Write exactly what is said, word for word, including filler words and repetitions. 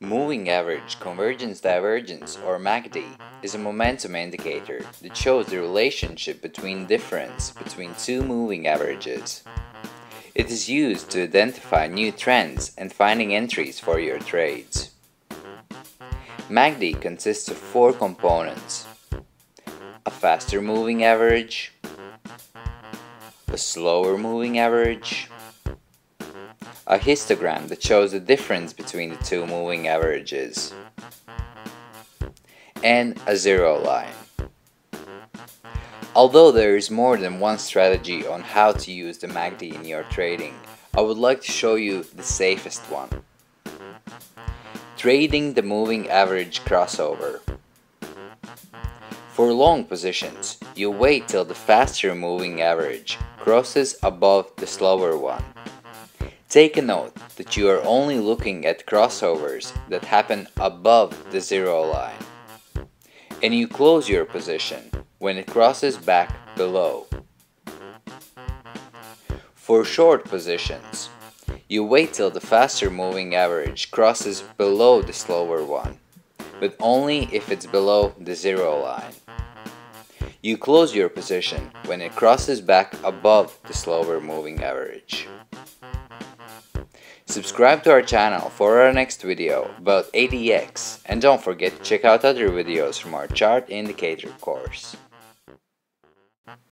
Moving average, convergence divergence, or M A C D, is a momentum indicator that shows the relationship between difference between two moving averages. It is used to identify new trends and finding entries for your trades. M A C D consists of four components: a faster moving average, a slower moving average, a histogram that shows the difference between the two moving averages, and a zero line. Although there is more than one strategy on how to use the M A C D in your trading, I would like to show you the safest one: trading the moving average crossover. For long positions, you wait till the faster moving average crosses above the slower one. Take a note that you are only looking at crossovers that happen above the zero line, and you close your position when it crosses back below. For short positions, you wait till the faster moving average crosses below the slower one, but only if it's below the zero line. You close your position when it crosses back above the slower moving average. Subscribe to our channel for our next video about A D X, and don't forget to check out other videos from our chart indicator course.